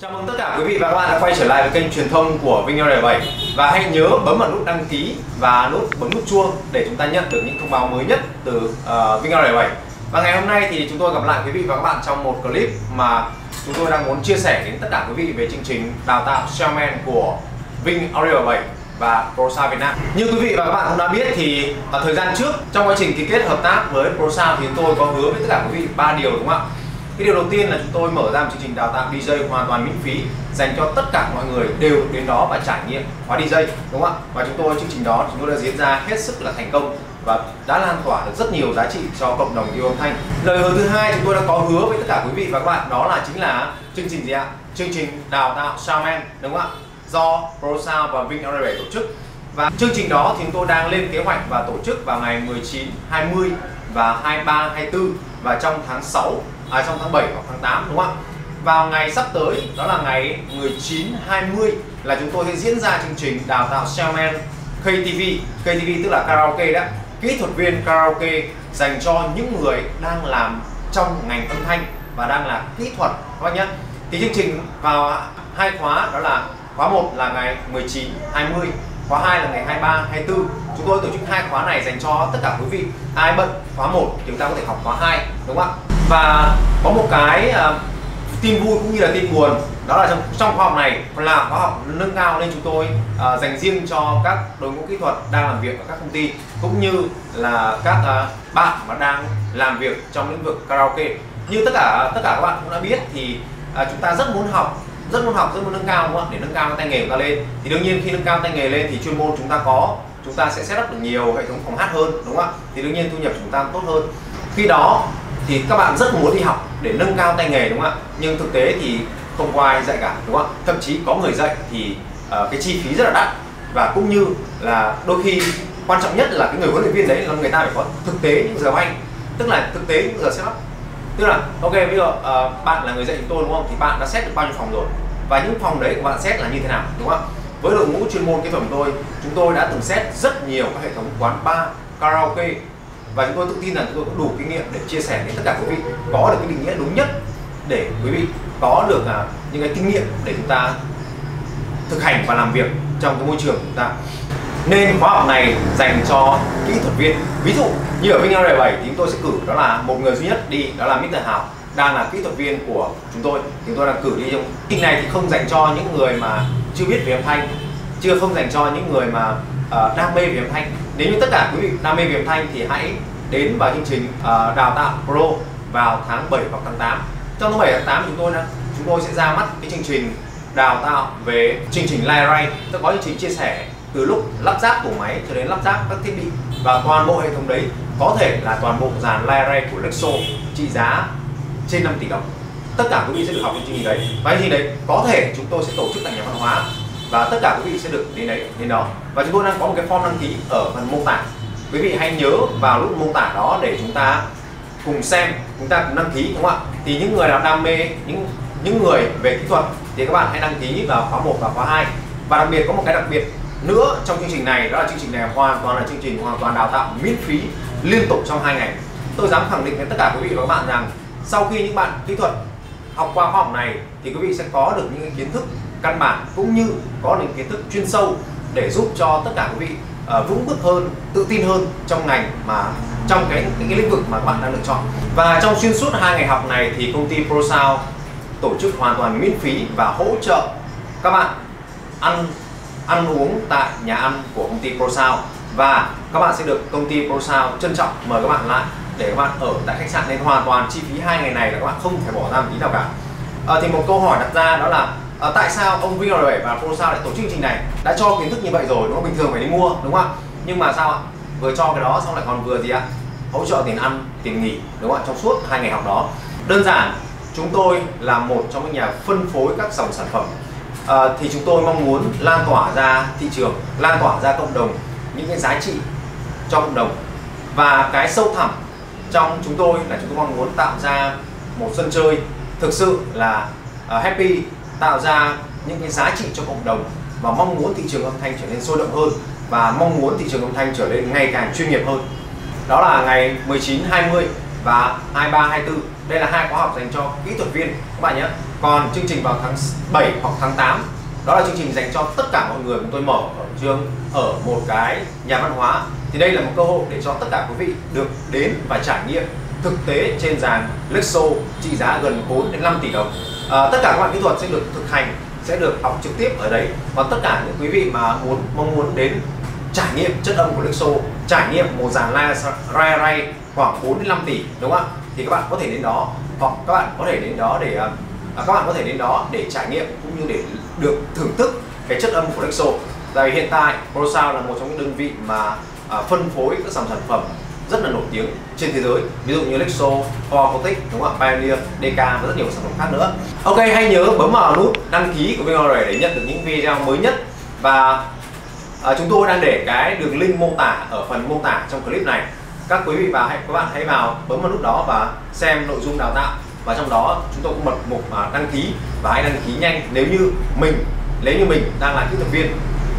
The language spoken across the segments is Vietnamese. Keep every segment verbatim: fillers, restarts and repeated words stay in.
Chào mừng tất cả quý vị và các bạn đã quay trở lại với kênh truyền thông của VinhAudio bảy. Và hãy nhớ bấm vào nút đăng ký và nút bấm nút chuông để chúng ta nhận được những thông báo mới nhất từ uh, VinhAudio bảy. Và ngày hôm nay thì chúng tôi gặp lại quý vị và các bạn trong một clip mà chúng tôi đang muốn chia sẻ đến tất cả quý vị về chương trình đào tạo Sound Man của VinhAudio bảy và ProSound Việt Nam. Như quý vị và các bạn cũng đã biết thì vào thời gian trước, trong quá trình ký kết hợp tác với ProSound thì chúng tôi có hứa với tất cả quý vị ba điều, đúng không ạ? Cái điều đầu tiên là chúng tôi mở ra một chương trình đào tạo đi jây hoàn toàn miễn phí dành cho tất cả mọi người đều đến đó và trải nghiệm khóa đi jây, đúng không ạ? Và chúng tôi chương trình đó chúng tôi đã diễn ra hết sức là thành công và đã lan tỏa được rất nhiều giá trị cho cộng đồng yêu âm thanh. Lời hứa thứ hai chúng tôi đã có hứa với tất cả quý vị và các bạn đó là chính là chương trình gì ạ? Chương trình đào tạo Sound Man, đúng không ạ? Do ProSound và VinhAudio bảy tổ chức. Và chương trình đó thì chúng tôi đang lên kế hoạch và tổ chức vào ngày mười chín, hai mươi và hai mươi ba, hai mươi tư và trong tháng sáu À, trong tháng bảy hoặc tháng tám, đúng không ạ? Vào ngày sắp tới đó là ngày mười chín, hai mươi là chúng tôi sẽ diễn ra chương trình đào tạo Sound Man K T V K T V, tức là karaoke đó, kỹ thuật viên karaoke dành cho những người đang làm trong ngành âm thanh và đang là kỹ thuật, các bác nhé. Thì chương trình vào hai khóa, đó là khóa một là ngày mười chín, hai mươi, khóa hai là ngày hai mươi ba, hai mươi tư. Chúng tôi tổ chức hai khóa này dành cho tất cả quý vị. Ai bận khóa một chúng ta có thể học khóa hai, đúng không ạ? Và có một cái uh, tin vui cũng như là tin buồn, đó là trong, trong khóa học này là khóa học nâng cao nên chúng tôi uh, dành riêng cho các đội ngũ kỹ thuật đang làm việc ở các công ty cũng như là các uh, bạn mà đang làm việc trong lĩnh vực karaoke. Như tất cả tất cả các bạn cũng đã biết thì uh, chúng ta rất muốn học, rất muốn học, rất muốn nâng cao, đúng không? Để nâng cao tay nghề của ta lên. Thì đương nhiên khi nâng cao tay nghề lên thì chuyên môn chúng ta có, chúng ta sẽ set up được nhiều hệ thống phòng hát hơn, đúng không? Thì đương nhiên thu nhập chúng ta tốt hơn. Khi đó thì các bạn rất muốn đi học để nâng cao tay nghề, đúng không ạ? Nhưng thực tế thì không có ai dạy cả, đúng không ạ? Thậm chí có người dạy thì uh, cái chi phí rất là đắt, và cũng như là đôi khi quan trọng nhất là cái người huấn luyện viên đấy là người ta phải có thực tế những giờ bay, tức là thực tế những giờ setup. Tức là ok, bây giờ uh, bạn là người dạy chúng tôi, đúng không? Thì bạn đã set được bao nhiêu phòng rồi và những phòng đấy của bạn set là như thế nào, đúng không ạ? Với đội ngũ chuyên môn kỹ thuật của tôi, chúng tôi đã từng set rất nhiều các hệ thống quán bar, karaoke. Và chúng tôi tự tin rằng chúng tôi có đủ kinh nghiệm để chia sẻ đến tất cả quý vị có được cái định nghĩa đúng nhất, để quý vị có được uh, những cái kinh nghiệm để chúng ta thực hành và làm việc trong cái môi trường của chúng ta. Nên khóa học này dành cho kỹ thuật viên. Ví dụ như ở VinhAudio bảy thì chúng tôi sẽ cử đó là một người duy nhất đi, đó là mít tơ Hào, đang là kỹ thuật viên của chúng tôi. Chúng tôi đang cử đi trong kịch này thì không dành cho những người mà chưa biết về âm thanh, chưa không dành cho những người mà uh, đam mê về âm thanh. Nếu như tất cả quý vị đam mê về âm thanh thì hãy đến vào chương trình uh, đào tạo Pro vào tháng bảy hoặc tháng tám. Trong tháng bảy tháng tám chúng tôi đã, chúng tôi sẽ ra mắt cái chương trình đào tạo về chương trình Live Ray. Tôi có chương trình chia sẻ từ lúc lắp ráp của máy cho đến lắp ráp các thiết bị, và toàn bộ hệ thống đấy có thể là toàn bộ dàn Live Ray của Lexon trị giá trên năm tỷ đồng. Tất cả quý vị sẽ được học chương trình đấy, và chương trình đấy có thể chúng tôi sẽ tổ chức tại Nhà Văn Hóa, và tất cả quý vị sẽ được đến đấy, đến đó. Và chúng tôi đang có một cái form đăng ký ở phần mô tả. Quý vị hãy nhớ vào lúc mô tả đó để chúng ta cùng xem, chúng ta cùng đăng ký, đúng không ạ? Thì những người nào đam mê, những những người về kỹ thuật thì các bạn hãy đăng ký vào khóa một và khóa hai. Và đặc biệt có một cái đặc biệt nữa trong chương trình này, đó là chương trình này hoàn toàn là chương trình hoàn toàn đào tạo miễn phí liên tục trong hai ngày. Tôi dám khẳng định với tất cả quý vị và các bạn rằng sau khi những bạn kỹ thuật học qua khóa học này thì quý vị sẽ có được những kiến thức căn bản cũng như có những kiến thức chuyên sâu để giúp cho tất cả quý vị uh, vững bước hơn, tự tin hơn trong ngành mà trong cái, cái, cái lĩnh vực mà các bạn đang lựa chọn. Và trong xuyên suốt hai ngày học này thì công ty ProSound tổ chức hoàn toàn miễn phí và hỗ trợ các bạn ăn ăn uống tại nhà ăn của công ty ProSound, và các bạn sẽ được công ty ProSound trân trọng mời các bạn lại để các bạn ở tại khách sạn, nên hoàn toàn chi phí hai ngày này là các bạn không phải bỏ ra một tí nào cả. Uh, thì một câu hỏi đặt ra đó là À, tại sao ông VinhAudio bảy và ProSound lại tổ chức chương trình này? Đã cho kiến thức như vậy rồi, đúng không? Bình thường phải đi mua, đúng không ạ? Nhưng mà sao ạ? Vừa cho cái đó xong lại còn vừa gì ạ? Hỗ trợ tiền ăn, tiền nghỉ, đúng không ạ? Trong suốt hai ngày học đó. Đơn giản, chúng tôi là một trong những nhà phân phối các dòng sản phẩm, à, thì chúng tôi mong muốn lan tỏa ra thị trường, lan tỏa ra cộng đồng những cái giá trị cho cộng đồng. Và cái sâu thẳm trong chúng tôi là chúng tôi mong muốn tạo ra một sân chơi thực sự là uh, happy, tạo ra những cái giá trị cho cộng đồng, và mong muốn thị trường âm thanh trở nên sôi động hơn, và mong muốn thị trường âm thanh trở nên ngày càng chuyên nghiệp hơn. Đó là ngày mười chín, hai mươi và hai mươi ba, hai mươi tư. Đây là hai khóa học dành cho kỹ thuật viên các bạn nhé. Còn chương trình vào tháng bảy hoặc tháng tám, đó là chương trình dành cho tất cả mọi người. Chúng tôi mở ở trường ở một cái nhà văn hóa, thì đây là một cơ hội để cho tất cả quý vị được đến và trải nghiệm thực tế trên dàn Lexon trị giá gần bốn đến năm tỷ đồng. À, tất cả các bạn kỹ thuật sẽ được thực hành, sẽ được học trực tiếp ở đấy. Và tất cả những quý vị mà muốn mong muốn đến trải nghiệm chất âm của Lexon, trải nghiệm một dàn rai rai khoảng bốn đến năm tỷ, đúng không ạ? Thì các bạn có thể đến đó, hoặc các bạn có thể đến đó để à, các bạn có thể đến đó để trải nghiệm cũng như để được thưởng thức cái chất âm của Lexon. Tại hiện tại ProSound là một trong những đơn vị mà à, phân phối các dòng sản phẩm rất là nổi tiếng trên thế giới, ví dụ như Lexon, four hotic, đúng không ạ, Pioneer, đê ca và rất nhiều sản phẩm khác nữa. Ok, hãy nhớ bấm vào nút đăng ký của VinhAudio bảy để nhận được những video mới nhất. Và à, chúng tôi đang để cái đường link mô tả ở phần mô tả trong clip này. Các quý vị và các bạn hãy vào bấm vào nút đó và xem nội dung đào tạo, và trong đó chúng tôi cũng bật mục mà đăng ký, và hãy đăng ký nhanh nếu như mình nếu như mình đang là kỹ thuật viên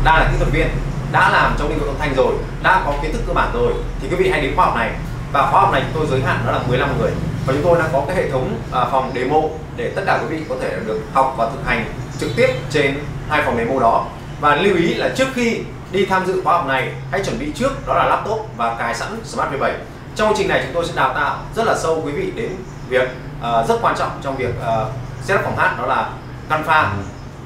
đang là kỹ thuật viên đã làm trong lĩnh vực âm thanh rồi, đã có kiến thức cơ bản rồi, thì quý vị hãy đến khóa học này. Và khóa học này chúng tôi giới hạn đó là mười lăm người, và chúng tôi đang có cái hệ thống phòng demo để tất cả quý vị có thể được học và thực hành trực tiếp trên hai phòng demo đó. Và lưu ý là trước khi đi tham dự khóa học này, hãy chuẩn bị trước đó là laptop và cài sẵn Smart mười bảy. Trong chương trình này chúng tôi sẽ đào tạo rất là sâu quý vị đến việc uh, rất quan trọng trong việc uh, setup phòng hát, đó là căn pha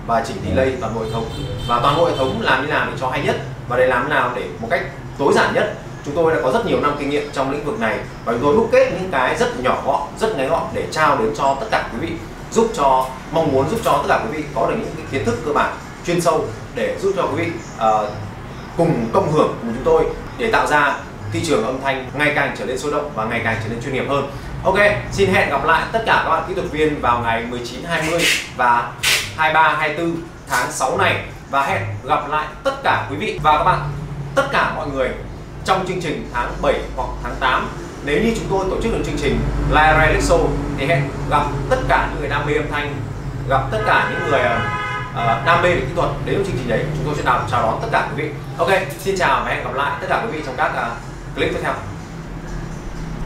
và chỉnh delay toàn bộ hệ thống, và toàn bộ hệ thống làm như nào để cho hay nhất, và để làm nào để một cách tối giản nhất. Chúng tôi đã có rất nhiều năm kinh nghiệm trong lĩnh vực này, và chúng tôi đúc kết những cái rất nhỏ gọn, rất ngắn gọn để trao đến cho tất cả quý vị, giúp cho mong muốn giúp cho tất cả quý vị có được những cái kiến thức cơ bản chuyên sâu để giúp cho quý vị uh, cùng cộng hưởng cùng chúng tôi để tạo ra thị trường âm thanh ngày càng trở nên sôi động và ngày càng trở nên chuyên nghiệp hơn. Ok, xin hẹn gặp lại tất cả các bạn kỹ thuật viên vào ngày mười chín, hai mươi và hai mươi ba, hai mươi tư tháng sáu này, và hẹn gặp lại tất cả quý vị và các bạn, tất cả mọi người trong chương trình tháng bảy hoặc tháng tám. Nếu như chúng tôi tổ chức được chương trình Live Ray Lexon thì hẹn gặp tất cả những người đam mê âm thanh, gặp tất cả những người Uh, đam mê về kỹ thuật đến với chương trình đấy. Chúng tôi sẽ đào chào đón tất cả quý vị. Ok, xin chào và hẹn gặp lại tất cả quý vị trong các uh, clip tiếp theo.